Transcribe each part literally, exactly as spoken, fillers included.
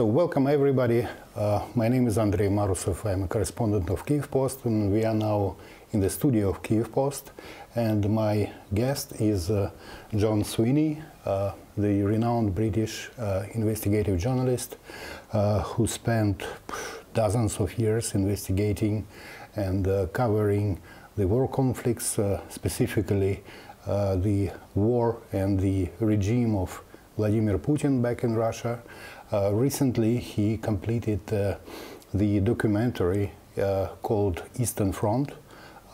So welcome everybody. Uh, my name is Andrei Marusov. I'm a correspondent of Kyiv Post, and we are now in the studio of Kyiv Post. And my guest is uh, John Sweeney, uh, the renowned British uh, investigative journalist uh, who spent dozens of years investigating and uh, covering the war conflicts, uh, specifically uh, the war and the regime of Vladimir Putin back in Russia. Uh, recently, he completed uh, the documentary uh, called Eastern Front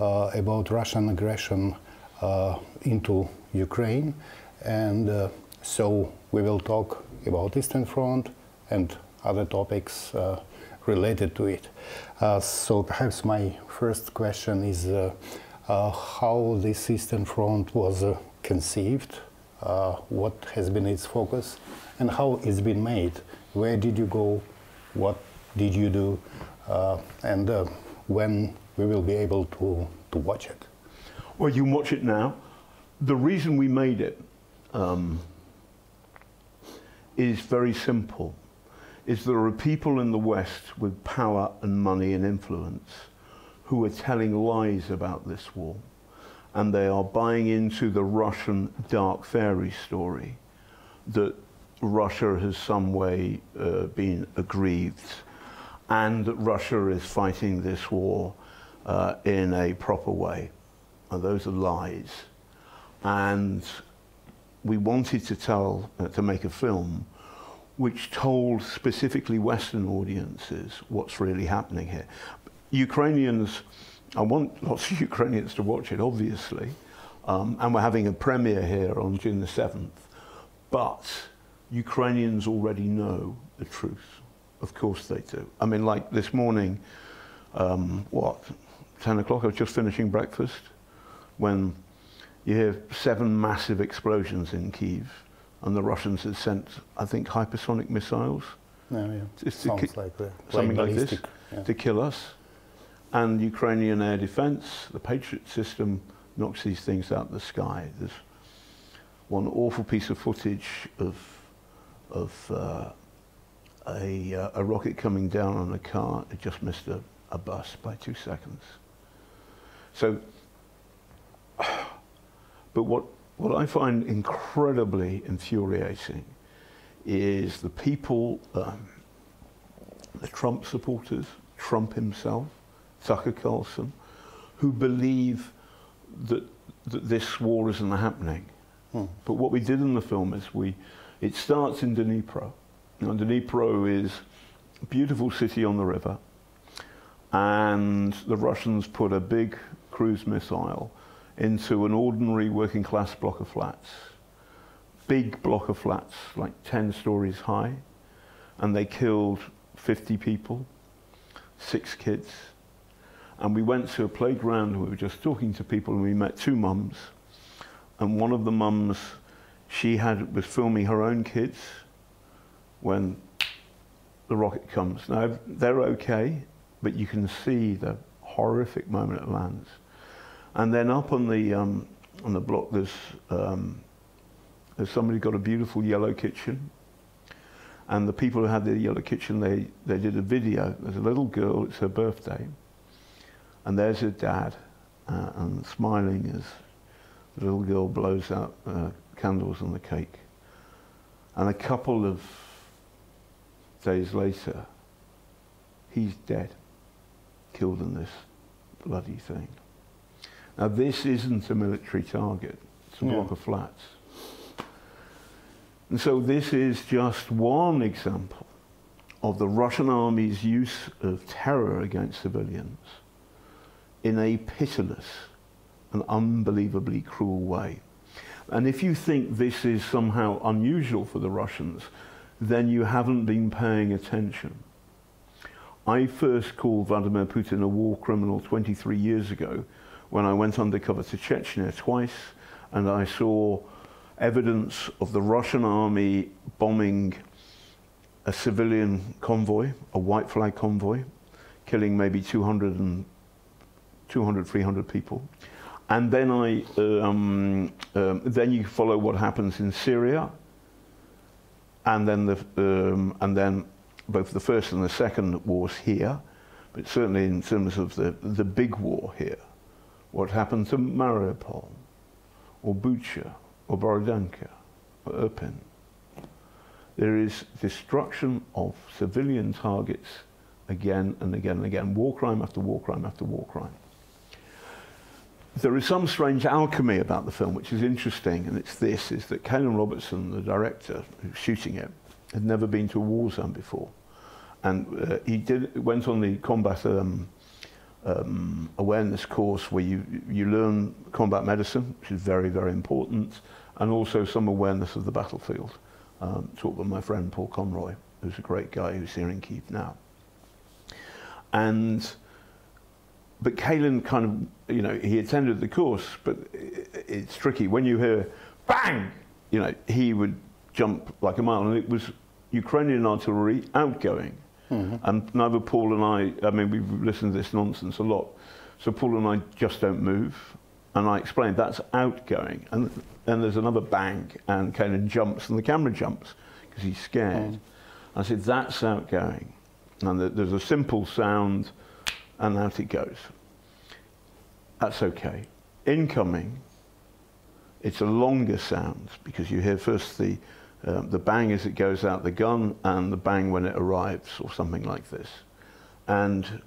uh, about Russian aggression uh, into Ukraine. And uh, so we will talk about Eastern Front and other topics uh, related to it. Uh, so perhaps my first question is uh, uh, how this Eastern Front was uh, conceived. Uh, what has been its focus, and how it's been made? Where did you go? What did you do? Uh, and uh, when we will be able to, to watch it? Well, you can watch it now. The reason we made it um, is very simple. Is there are people in the West with power and money and influence who are telling lies about this war. And they are buying into the Russian dark fairy story that Russia has some way uh, been aggrieved and that Russia is fighting this war uh, in a proper way. And those are lies. And we wanted to tell, uh, to make a film which told specifically Western audiences what's really happening here. Ukrainians, I want lots of Ukrainians to watch it, obviously, um, and we're having a premiere here on June the seventh, but Ukrainians already know the truth. Of course they do. I mean, like this morning, um, what, ten o'clock, I was just finishing breakfast, when you hear seven massive explosions in Kyiv, and the Russians had sent, I think, hypersonic missiles. No, yeah. Just to Sounds like that. Something like, like this, yeah. To kill us. And Ukrainian air defense, the Patriot system, knocks these things out of the sky. There's one awful piece of footage of, of uh, a, uh, a rocket coming down on a car. It just missed a, a bus by two seconds. So, but what, what I find incredibly infuriating is the people, um, the Trump supporters, Trump himself, Tucker Carlson, who believe that, that this war isn't happening. Mm. But what we did in the film is we, it starts in Dnipro. Now, Dnipro is a beautiful city on the river, and the Russians put a big cruise missile into an ordinary working class block of flats. Big block of flats, like ten stories high, and they killed fifty people, six kids. And we went to a playground and we were just talking to people, and we met two mums. And one of the mums, she had, was filming her own kids when the rocket comes. Now, they're okay, but you can see the horrific moment it lands. And then up on the, um, on the block, there's, um, there's somebody got a beautiful yellow kitchen. And the people who had the yellow kitchen, they, they did a video. There's a little girl, it's her birthday. And there's her dad, uh, and smiling as the little girl blows out uh, candles on the cake. And a couple of days later, he's dead, killed in this bloody thing. Now, this isn't a military target. It's a yeah. block of flats. And so this is just one example of the Russian army's use of terror against civilians in a pitiless and unbelievably cruel way. And if you think this is somehow unusual for the Russians, then you haven't been paying attention. I first called Vladimir Putin a war criminal twenty-three years ago when I went undercover to Chechnya twice, and I saw evidence of the Russian army bombing a civilian convoy, a white flag convoy, killing maybe two hundred and two hundred, three hundred people. And then I, um, um, then you follow what happens in Syria, and then the, um, and then both the first and the second wars here, but certainly in terms of the, the big war here, what happened to Mariupol, or Bucha, or Borodanka, or Irpin. There is destruction of civilian targets again and again and again, war crime after war crime after war crime. There is some strange alchemy about the film, which is interesting, and it's this, is that Kalin Robertson, the director who's shooting it, had never been to a war zone before. And uh, he did, went on the combat um, um, awareness course where you, you learn combat medicine, which is very, very important, and also some awareness of the battlefield, um, taught by my friend Paul Conroy, who's a great guy who's here in Kyiv now. And, but Kalin kind of, you know, he attended the course, but it, it's tricky. When you hear, bang, you know, he would jump like a mile, and it was Ukrainian artillery outgoing. Mm-hmm. And neither Paul and I, I mean, we've listened to this nonsense a lot, so Paul and I just don't move. And I explained, that's outgoing. And then there's another bang, and Kalin jumps, and the camera jumps, because he's scared. Mm. I said, that's outgoing. And there's a simple sound, and out it goes. That's okay. Incoming, it's a longer sound, because you hear first the, um, the bang as it goes out the gun, and the bang when it arrives, or something like this. And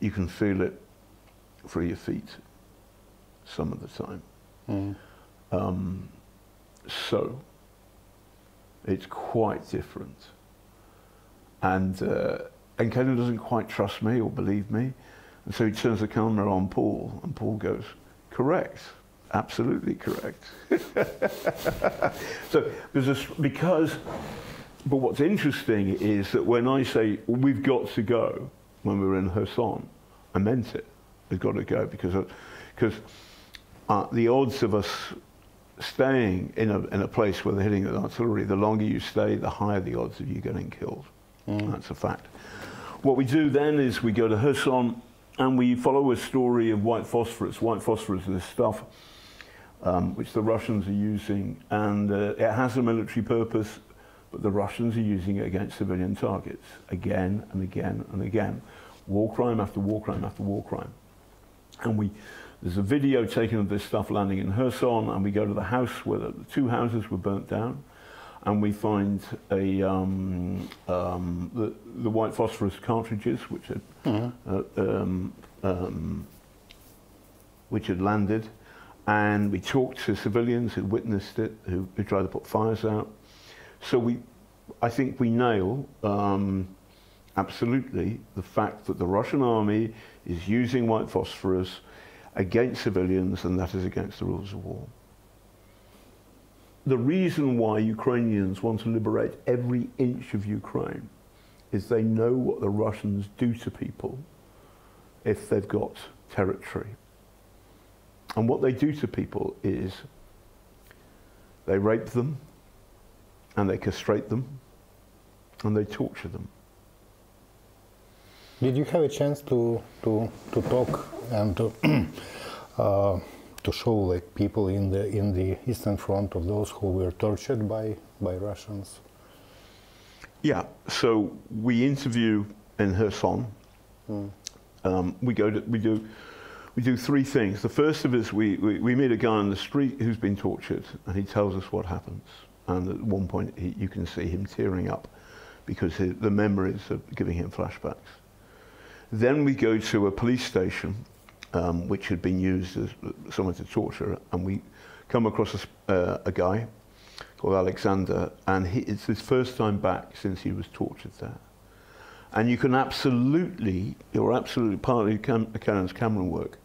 you can feel it through your feet some of the time. Mm. Um, so, it's quite different. And, uh, and Kalin doesn't quite trust me or believe me. And so he turns the camera on Paul, and Paul goes, correct, absolutely correct. So there's a, because, but what's interesting is that when I say, well, we've got to go, when we were in Kherson, I meant it, we've got to go, because uh, because uh, the odds of us staying in a, in a place where they're hitting the artillery, the longer you stay, the higher the odds of you getting killed. Mm. That's a fact. What we do then is we go to Kherson and we follow a story of white phosphorus. White phosphorus is this stuff um, which the Russians are using, and uh, it has a military purpose, but the Russians are using it against civilian targets again and again and again. War crime after war crime after war crime. And we, there's a video taken of this stuff landing in Kherson, and we go to the house where the two houses were burnt down. And we find a, um, um, the, the white phosphorus cartridges, which had, mm-hmm. uh, um, um, which had landed. And we talked to civilians who witnessed it, who, who tried to put fires out. So we, I think we nail, um, absolutely, the fact that the Russian army is using white phosphorus against civilians, and that is against the rules of war. The reason why Ukrainians want to liberate every inch of Ukraine is they know what the Russians do to people if they've got territory. And what they do to people is they rape them, and they castrate them, and they torture them. Did you have a chance to, to, to talk and to... uh, to show like people in the in the Eastern Front of those who were tortured by by Russians? Yeah, so we interview in Kherson. Mm. Um, we go to, we do we do three things. The first of us, we, we we meet a guy on the street who's been tortured, and he tells us what happens. And at one point, he, you can see him tearing up because his, the memories are giving him flashbacks. Then we go to a police station, Um, which had been used as someone to torture, and we come across a, uh, a guy called Alexander, and he, it's his first time back since he was tortured there. And you can absolutely, you're absolutely partly Kalin's camera work,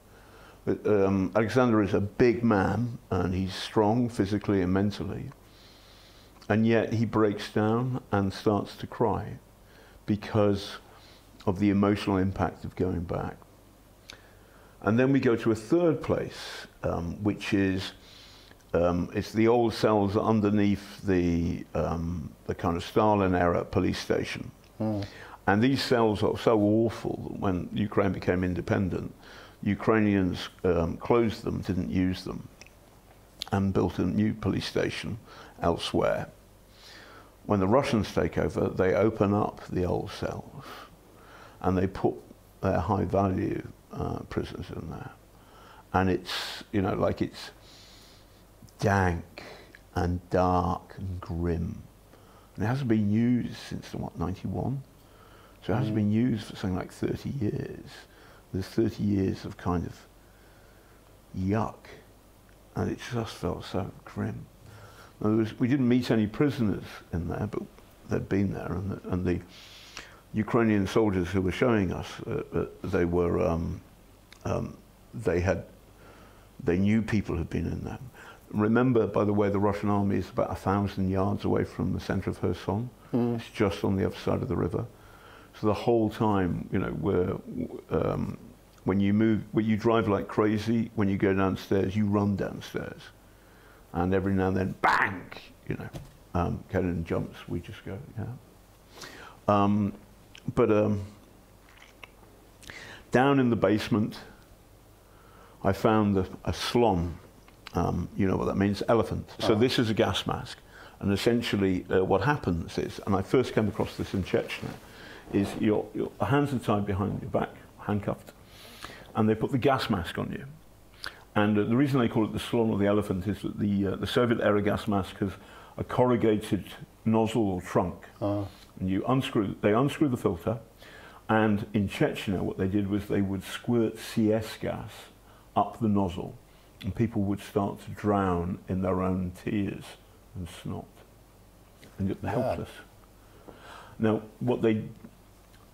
but um, Alexander is a big man, and he's strong physically and mentally, and yet he breaks down and starts to cry because of the emotional impact of going back. And then we go to a third place, um, which is um, it's the old cells underneath the, um, the kind of Stalin-era police station. Mm. And these cells are so awful that when Ukraine became independent, Ukrainians um, closed them, didn't use them, and built a new police station elsewhere. when the Russians take over, they open up the old cells and they put their high-value uh, prisoners in there. And it's, you know, like it's dank and dark and grim. And it hasn't been used since, what, ninety-one? So it hasn't mm. been used for something like thirty years. There's thirty years of kind of yuck. And it just felt so grim. In other words, we didn't meet any prisoners in there, but they'd been there. And the, and the Ukrainian soldiers who were showing us, uh, uh, they were, um, um, they had, they knew people had been in there. Remember, by the way, the Russian army is about a thousand yards away from the center of Kherson. Mm. It's just on the other side of the river. So the whole time, you know, we're, um, when you move, when you drive like crazy, when you go downstairs, you run downstairs. And every now and then, bang, you know, um, Kalin jumps, we just go, yeah. Um, but um, down in the basement, I found a, a slom. Um, you know what that means, elephant. Oh. So this is a gas mask. And essentially uh, what happens is, and I first came across this in Chechnya, is your, your hands are tied behind your back, handcuffed, and they put the gas mask on you. And uh, the reason they call it the slom or the elephant is that the, uh, the Soviet-era gas mask has a corrugated nozzle or trunk. Oh. And you unscrew, they unscrew the filter, and in Chechnya what they did was they would squirt C S gas up the nozzle, and people would start to drown in their own tears and snot and get helpless. Yeah. Now, what they,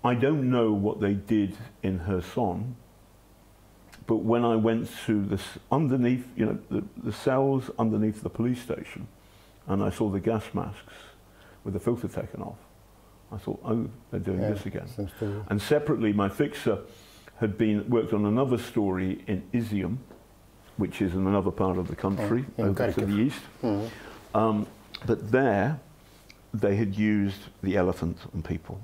I don't know what they did in Kherson, but when I went to this underneath, you know, the, the cells underneath the police station, and I saw the gas masks with the filter taken off, I thought, oh, they're doing yeah, this again. Cool. And separately, my fixer had been worked on another story in Izium, which is in another part of the country, yeah, over Kharkiv. To the east. Mm. Um, but there, they had used the elephant on people.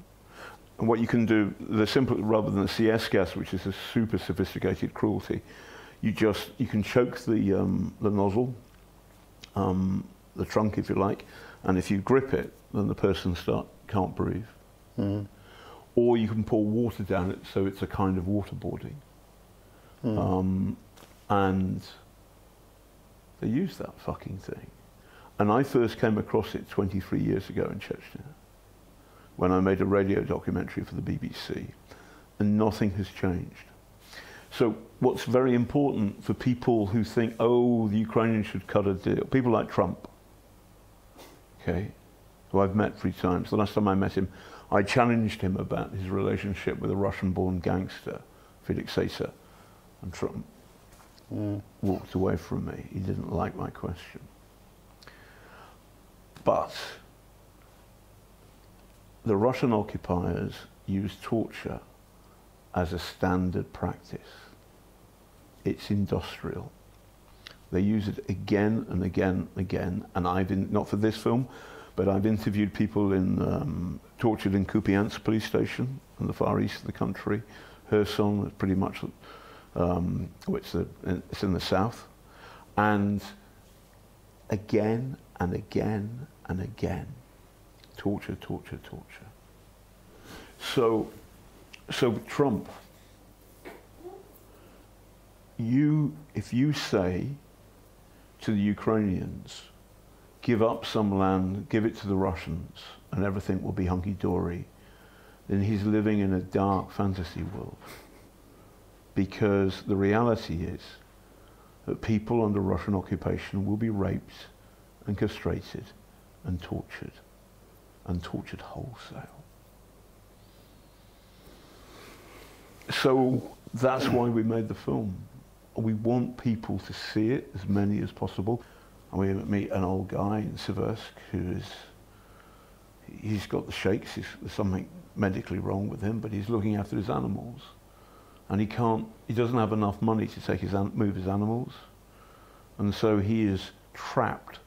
And what you can do, the simple, rather than the C S gas, which is a super sophisticated cruelty, you just, you can choke the, um, the nozzle, um, the trunk if you like, and if you grip it, then the person start, can't breathe. Mm. Or you can pour water down it, so it's a kind of waterboarding. Mm. Um, and they used that fucking thing. And I first came across it twenty-three years ago in Chechnya, when I made a radio documentary for the B B C, and nothing has changed. So what's very important for people who think, oh, the Ukrainians should cut a deal, people like Trump, okay, who I've met three times. The last time I met him, I challenged him about his relationship with a Russian-born gangster, Felix Sater, and Trump Mm. walked away from me. He didn't like my question. But the Russian occupiers use torture as a standard practice. It's industrial. They use it again and again and again. And I've been, not for this film, but I've interviewed people in, um, tortured in Kupiansk police station in the far east of the country. Kherson is pretty much Um, which the, it's in the south, and again and again and again, torture, torture, torture. So, so Trump, you, if you say to the Ukrainians, give up some land, give it to the Russians, and everything will be hunky-dory, then he's living in a dark fantasy world. Because the reality is that people under Russian occupation will be raped and castrated and tortured, and tortured wholesale. So that's why we made the film. We want people to see it, as many as possible. And we meet an old guy in Seversky who is, he's got the shakes, there's something medically wrong with him, but he's looking after his animals. And he can't, he doesn't have enough money to take his, move his animals. And so he is trapped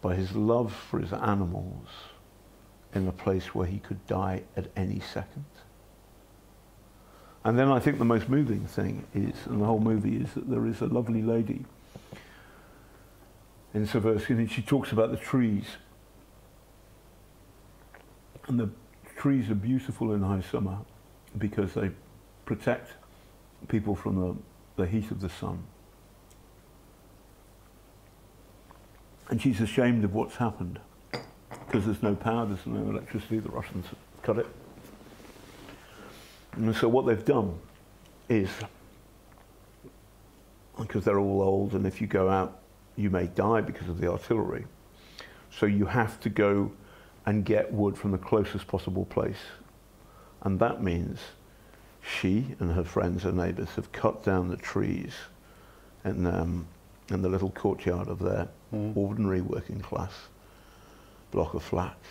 by his love for his animals in a place where he could die at any second. And then I think the most moving thing is, and the whole movie is, that there is a lovely lady in Siversk, and she talks about the trees. And the trees are beautiful in high summer because they protect people from the, the heat of the sun. And she's ashamed of what's happened because there's no power, there's no electricity, the Russians cut it. And so what they've done is, because they're all old, and if you go out, you may die because of the artillery. So you have to go and get wood from the closest possible place. And that means she and her friends and neighbors have cut down the trees in, um, in the little courtyard of their mm. ordinary working class block of flats.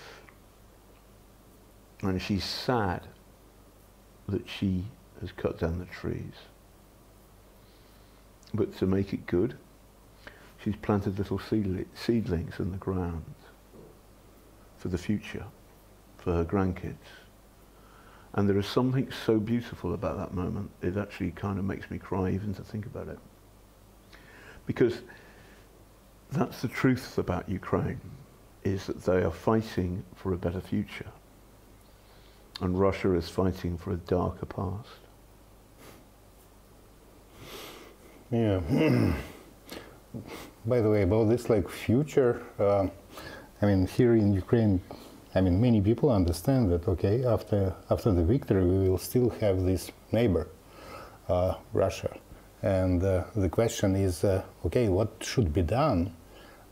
And she's sad that she has cut down the trees. But to make it good, she's planted little seedlings in the ground for the future, for her grandkids. And there is something so beautiful about that moment, it actually kind of makes me cry even to think about it. Because that's the truth about Ukraine, is that they are fighting for a better future. And Russia is fighting for a darker past. Yeah. By the way, about this like future, uh, I mean, here in Ukraine, I mean, many people understand that, okay, after, after the victory, we will still have this neighbor, uh, Russia. And uh, the question is, uh, okay, what should be done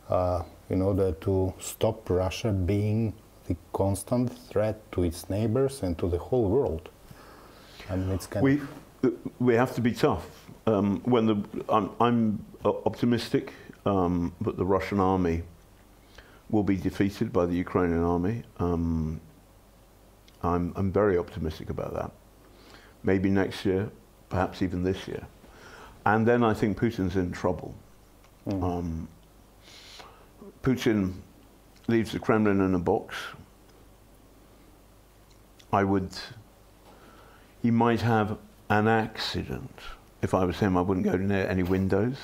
uh, in order to stop Russia being the constant threat to its neighbors and to the whole world? I mean, it's kind we, of... we have to be tough. Um, when the, I'm, I'm optimistic um, that the Russian army will be defeated by the Ukrainian army. Um, I'm, I'm very optimistic about that. Maybe next year, perhaps even this year. And then I think Putin's in trouble. Mm. Um, Putin leaves the Kremlin in a box. I would, he might have an accident. If I was him, I wouldn't go near any windows.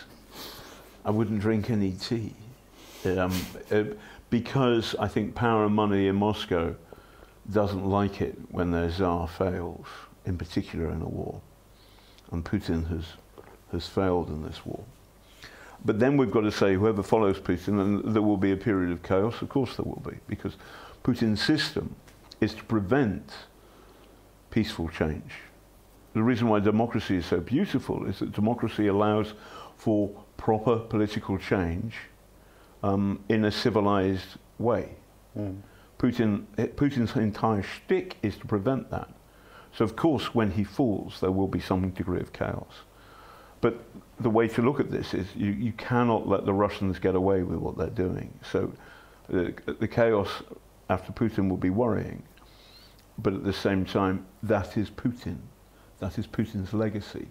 I wouldn't drink any tea. Um, uh, because I think power and money in Moscow doesn't like it when their czar fails, in particular in a war. And Putin has, has failed in this war. But then we've got to say whoever follows Putin, and there will be a period of chaos, of course there will be, because Putin's system is to prevent peaceful change. The reason why democracy is so beautiful is that democracy allows for proper political change Um, in a civilized way. Mm. Putin, Putin's entire shtick is to prevent that. So of course, when he falls, there will be some degree of chaos. But the way to look at this is you, you cannot let the Russians get away with what they're doing. So the, the chaos after Putin will be worrying. But at the same time, that is Putin. That is Putin's legacy.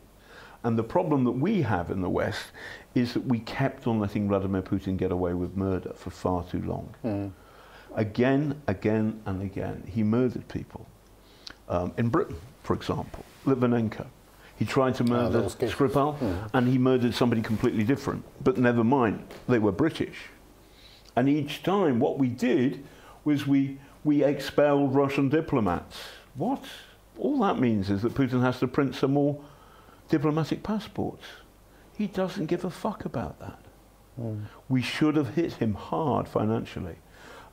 And the problem that we have in the West is that we kept on letting Vladimir Putin get away with murder for far too long. Mm. Again, again, and again, he murdered people. Um, in Britain, for example, Litvinenko. He tried to murder oh, Skripal, mm. and he murdered somebody completely different. But never mind, they were British. And each time what we did was we, we expelled Russian diplomats. What? All that means is that Putin has to print some more diplomatic passports. He doesn't give a fuck about that. Mm. We should have hit him hard financially.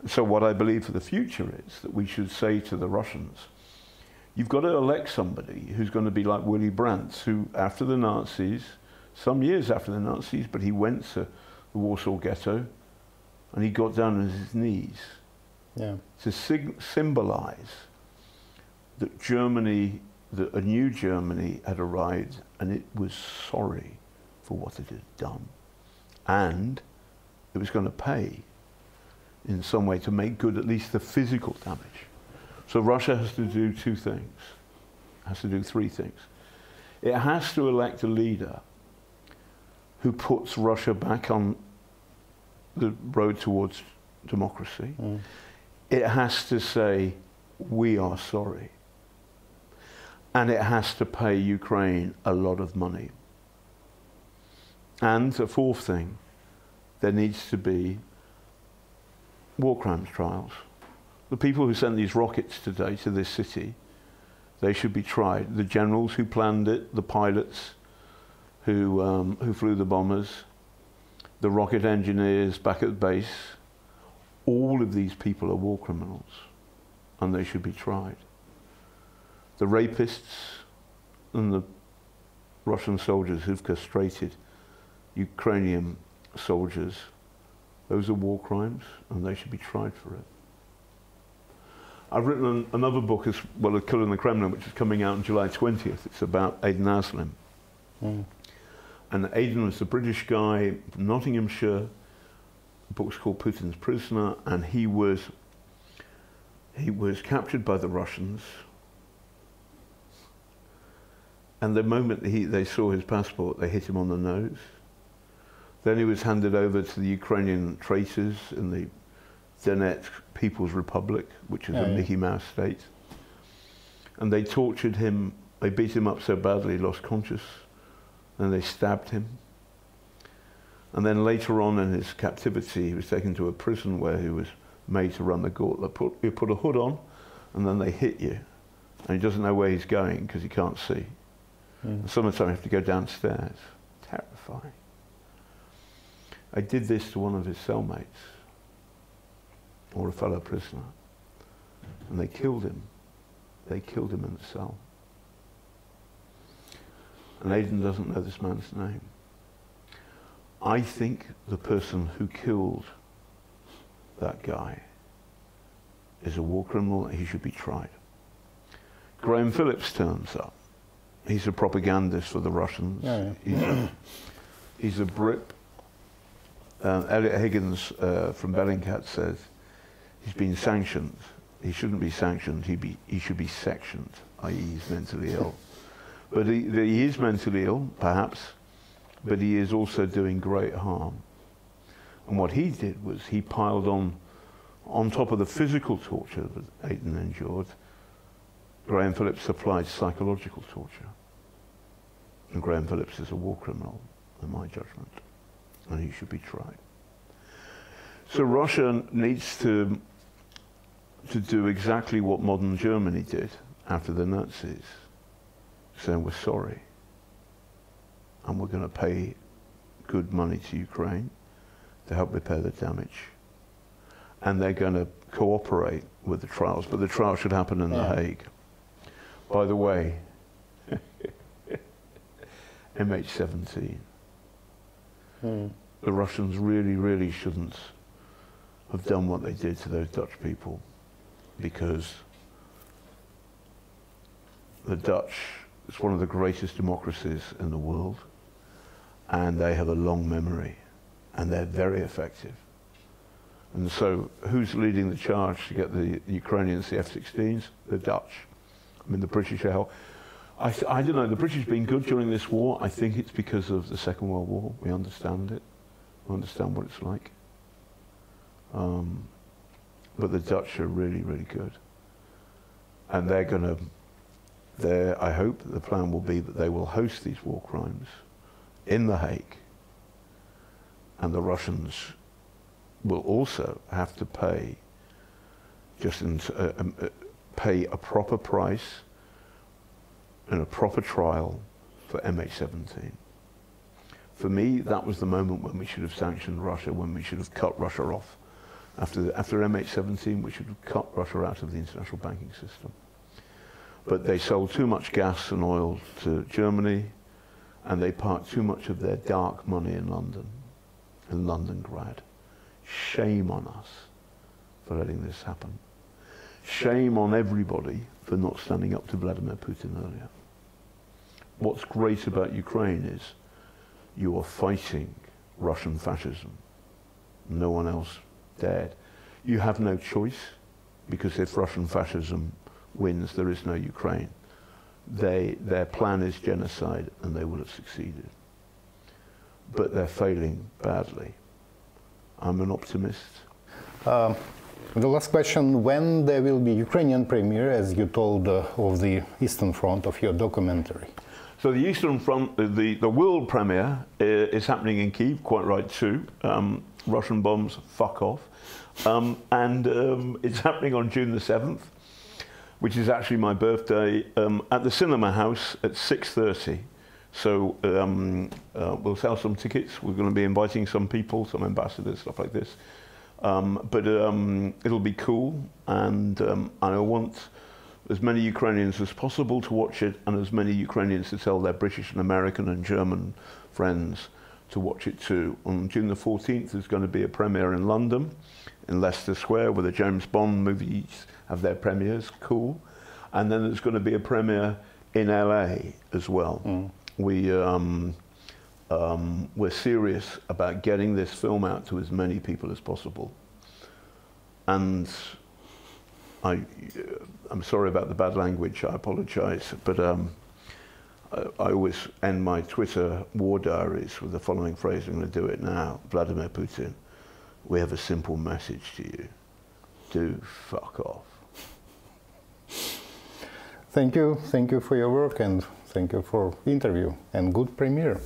So what I believe for the future is that we should say to the Russians, you've got to elect somebody who's going to be like Willy Brandt, who after the Nazis, some years after the Nazis, but he went to the Warsaw Ghetto and he got down on his knees yeah. to symbolize that Germany, that a new Germany had arrived and it was sorry for what it had done. And it was going to pay in some way to make good at least the physical damage. So Russia has to do two things, has to do three things. It has to elect a leader who puts Russia back on the road towards democracy. Mm. It has to say, we are sorry. And it has to pay Ukraine a lot of money. And the fourth thing, there needs to be war crimes trials. The people who sent these rockets today to this city, they should be tried. The generals who planned it, the pilots who, um, who flew the bombers, the rocket engineers back at the base, all of these people are war criminals, and they should be tried. The rapists and the Russian soldiers who've castrated Ukrainian soldiers, those are war crimes, and they should be tried for it. I've written an, another book as well, A Killer in the Kremlin, which is coming out on July twentieth. It's about Aidan Aslim. Mm. And Aidan was a British guy from Nottinghamshire. The book's called Putin's Prisoner, and he was, he was captured by the Russians. And the moment he, they saw his passport, they hit him on the nose. Then he was handed over to the Ukrainian traitors in the Donetsk People's Republic, which is oh, a yeah. Mickey Mouse state. And they tortured him. They beat him up so badly he lost conscious. Then they stabbed him. And then later on in his captivity, he was taken to a prison where he was made to run the gauntlet. Put, you put a hood on, and then they hit you. And he doesn't know where he's going because he can't see. Mm. Sometimes you have to go downstairs. Terrifying. I did this to one of his cellmates, or a fellow prisoner, and they killed him. They killed him in the cell. And Aidan doesn't know this man's name. I think the person who killed that guy is a war criminal, and he should be tried. Graham Phillips turns up. He's a propagandist for the Russians. Yeah, yeah. He's, a, he's a Brit. Um, Elliot Higgins uh, from Bellingcat says he's been sanctioned. He shouldn't be sanctioned. He be he should be sectioned. that is, he's mentally ill. But he, he is mentally ill, perhaps. But he is also doing great harm. And what he did was he piled on, on top of the physical torture that Aidan endured. Graham Phillips supplied psychological torture. And Graham Phillips is a war criminal, in my judgment, and he should be tried. So Russia needs to, to do exactly what modern Germany did after the Nazis, saying we're sorry, and we're going to pay good money to Ukraine to help repair the damage. And they're going to cooperate with the trials, but the trial should happen in yeah. The Hague. By the way, M H seventeen. Mm. The Russians really, really shouldn't have done what they did to those Dutch people, because the Dutch is one of the greatest democracies in the world, and they have a long memory, and they're very effective. And so who's leading the charge to get the Ukrainians the F sixteens? The Dutch. I mean, the British are hell. I, I don't know, the British have been good during this war. I think it's because of the Second World War. We understand it. We understand what it's like. Um, but the Dutch are really, really good. And they're going to, they're, I hope the plan will be that they will host these war crimes in The Hague. And the Russians will also have to pay, just in, uh, um, uh, pay a proper price and a proper trial for M H seventeen. For me, that was the moment when we should have sanctioned Russia, when we should have cut Russia off. After, the, after M H seventeen, we should have cut Russia out of the international banking system. But they sold too much gas and oil to Germany, and they parked too much of their dark money in London, in Londongrad. Shame on us for letting this happen. Shame on everybody for not standing up to Vladimir Putin earlier. What's great about Ukraine is you are fighting Russian fascism. No one else dared. You have no choice, because if Russian fascism wins, there is no Ukraine. They, their plan is genocide, and they will have succeeded. But they're failing badly. I'm an optimist. Um. The last question, when there will be Ukrainian premiere, as you told uh, of the Eastern Front of your documentary? So the Eastern Front, the, the world premiere uh, is happening in Kyiv, quite right too. Um, Russian bombs, fuck off. Um, and um, it's happening on June the seventh, which is actually my birthday, um, at the Cinema House at six thirty. So um, uh, we'll sell some tickets. We're going to be inviting some people, some ambassadors, stuff like this. Um, but um, it'll be cool, and um, I want as many Ukrainians as possible to watch it, and as many Ukrainians to tell their British and American and German friends to watch it too. On June the fourteenth, there's going to be a premiere in London, in Leicester Square, where the James Bond movies have their premieres, cool. And then there's going to be a premiere in L A as well. Mm. We, um, um, we're serious about getting this film out to as many people as possible. And I, I'm sorry about the bad language, I apologize, but um, I, I always end my Twitter war diaries with the following phrase. I'm going to do it now. Vladimir Putin, we have a simple message to you. Do fuck off. Thank you. Thank you for your work, and thank you for the interview, and good premiere.